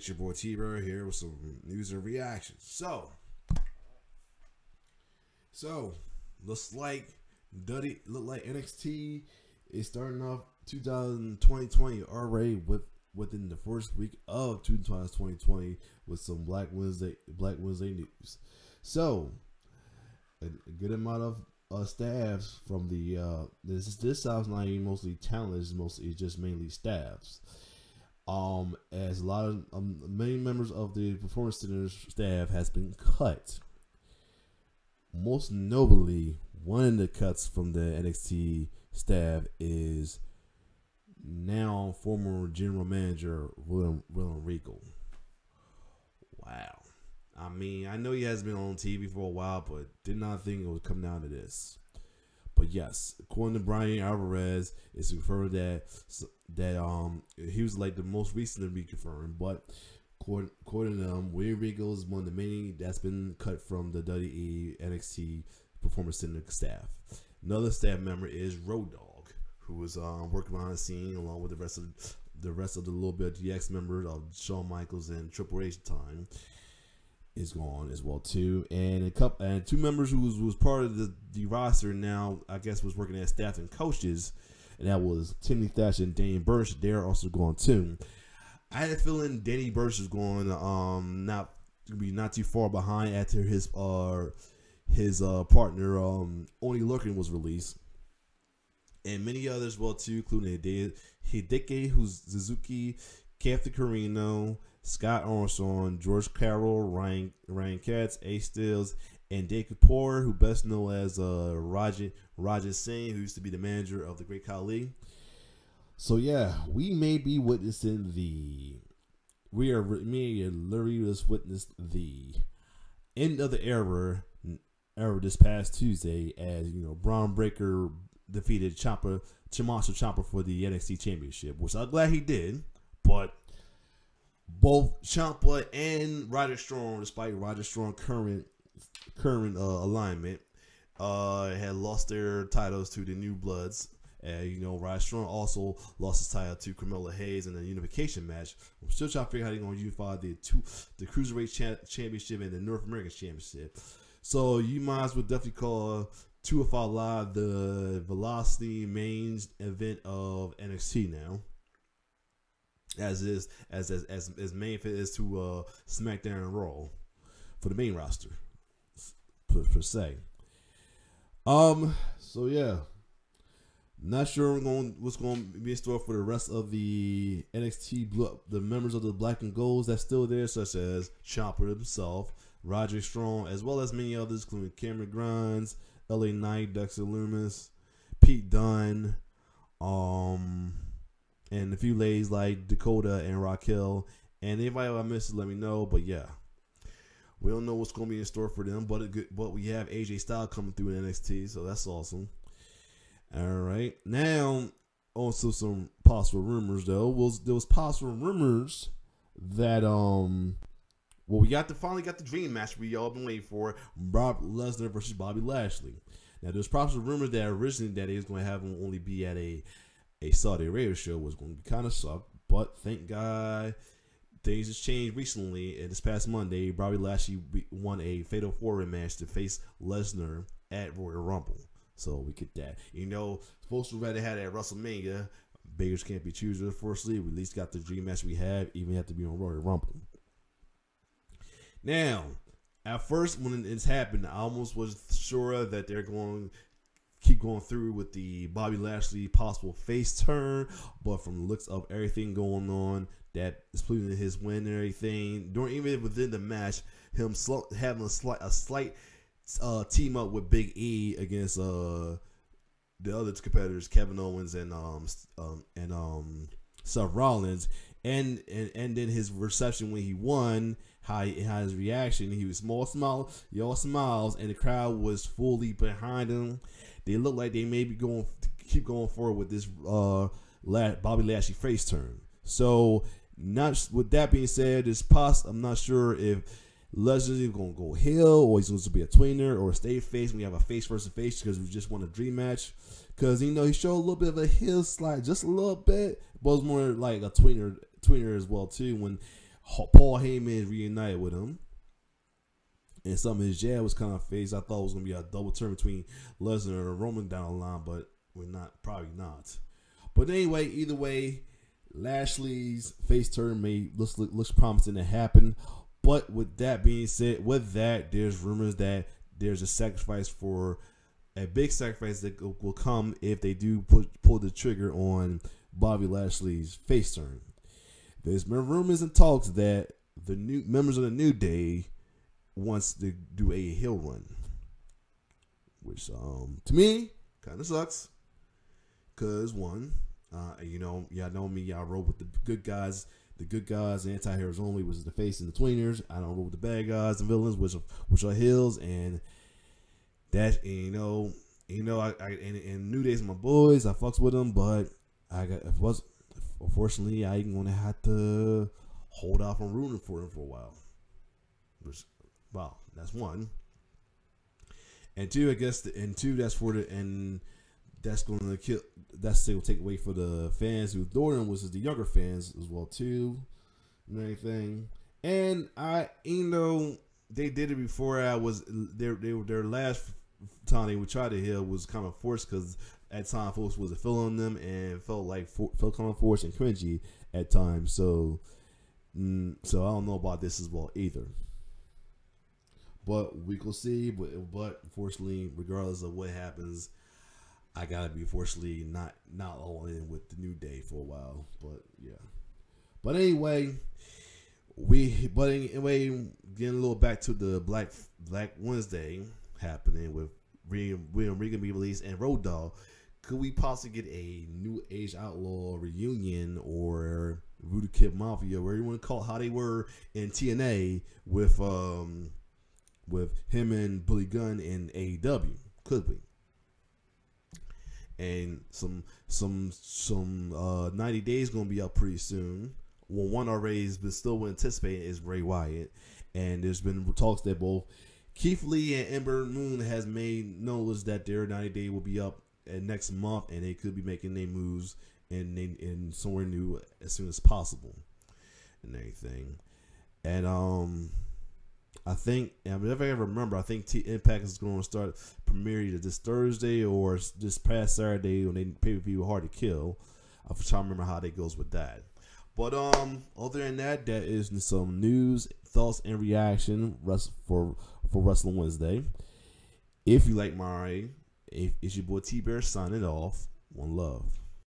It's your boy T-Bird here with some news and reactions. So looks like NXT is starting off 2020 already within the first week of 2020 with some Black Wednesday news. So a good amount of staffs from the this sounds not even mostly talent, it's just mainly staffs. As a lot of many members of the Performance Center's staff has been cut. Most notably, one of the cuts from the NXT staff is now former general manager William Regal. Wow. I mean, I know he has been on TV for a while, but did not think it would come down to this. But yes, according to Brian Alvarez, it's confirmed that he was like the most recent to be confirmed. But according to them, William Regal is one of the many that's been cut from the WWE NXT Performance Center staff. Another staff member is Road Dogg, who was working behind the scene along with the rest of the little bit of DX members of Shawn Michaels and Triple H time. Is gone as well too, and two members who was part of the roster now I guess was working as staff and coaches, and that was Timmy Thatch and Danny Burch. They're also gone too. I had a feeling Danny Burch is going to not too far behind after his partner Oni Larkin was released, and many others well too, including Hideke Suzuki, Kathy Carino, Scott Armstrong, George Carroll, Ryan Katz, Ace Stills, and Dave Kapoor, who best known as Roger Singh, who used to be the manager of the Great Khali. So yeah, we may be witnessing the end of the era this past Tuesday, as you know, Bron Breakker defeated Chamaso for the NXT Championship, which I'm glad he did, but. Both Ciampa and Roger Strong, despite Roger Strong's current alignment, had lost their titles to the New Bloods. You know, Roger Strong also lost his title to Carmelo Hayes in a unification match. I'm still trying to figure out how they're going to unify the Cruiserweight Championship and the North American Championship. So you might as well definitely call 205 Live the Velocity main event of NXT now. As main fit is to SmackDown and Raw for the main roster per se. So yeah, not sure what's going to be in store for the rest of the NXT the members of the Black and Golds that's still there, such as Chopper himself, Roger Strong, as well as many others, including Cameron Grimes, LA Knight, Dexter Lumis, Pete Dunne, and a few ladies like Dakota and Raquel. And anybody I missed, let me know. But yeah, we don't know what's going to be in store for them. But we have AJ Styles coming through in NXT, so that's awesome. All right, now also some possible rumors though. There was possible rumors that well, we finally got the dream match we all been waiting for: Brock Lesnar versus Bobby Lashley. Now there's possible rumors that originally that he was going to have him only be at a Saudi Arabia show, was going to be kind of suck, but thank God things has changed recently. And this past Monday, Bobby Lashley won a fatal four-way match to face Lesnar at Royal Rumble. So we get that. You know, supposed to rather had at WrestleMania. Beggars can't be choosers, unfortunately. We at least got the dream match we have, even have to be on Royal Rumble. Now, at first when it's happened, I almost was sure that they're going keep going through with the Bobby Lashley possible face turn, but from the looks of everything going on that is pleading his win and everything, even within the match, him having a slight team up with Big E against the other competitors, Kevin Owens and Seth Rollins, and then his reception when he won, how his reaction, he was y'all smiles, and the crowd was fully behind him. They look like they may be going keep going forward with this Bobby Lashley face turn. So, not with that being said, I'm not sure if Lesnar is going to go heel or he's going to be a tweener or stay face. We have a face versus face because we just won a dream match. Because you know he showed a little bit of a heel slide, just a little bit, but it was more like a tweener as well too when Paul Heyman reunited with him. And some of his jab was kind of phased. I thought it was going to be a double turn between Lesnar and Roman down the line, but we're not, probably not. But anyway, either way, Lashley's face turn looks promising to happen. But with that being said, with that, there's rumors that there's a sacrifice for a big sacrifice that will come if they do pull the trigger on Bobby Lashley's face turn. There's been rumors and talks that the new members of the New Day wants to do a hill run, which to me kind of sucks, because one, y'all know me, y'all roll with the good guys. The good guys, anti-heroes only, was the face and the tweeners. I don't roll with the bad guys and villains, which are heels, and that, and New Day's my boys. I fucks with them, but unfortunately I ain't gonna have to hold off on rooting for them for a while. Which, wow, that's one. And two, I guess, that's going to kill. That's still take away for the fans who adore him, which is the younger fans as well too. And everything. And they did it before. I was their last time they would try to heal was kind of forced, because at times folks wasn't feeling them and felt kind of forced and cringy at times. So I don't know about this as well either. But we could see. But unfortunately, regardless of what happens, I gotta be fortunately not all in with the New Day for a while, but yeah. But anyway, getting a little back to the Black Wednesday happening with William Regal being released and Road Dogg. Could we possibly get a New Age Outlaw reunion, or Voodoo Kid Mafia, where you want to call it how they were in TNA with him and Billy Gunn in AEW? Could we? And some 90 days gonna be up pretty soon. Well, one already is, but still anticipated, is Bray Wyatt. And there's been talks that both Keith Lee and Ember Moon has made notice that their 90 day will be up next month, and they could be making their moves and somewhere new as soon as possible and everything. And I think Impact is going to start premiere either this Thursday or this past Saturday when they pay-per-view Hard to Kill. I'm trying to remember how that goes with that. But other than that, that is some news, thoughts, and reaction for Wrestling Wednesday. If you like my, it's your boy T-Bear signing off. One love.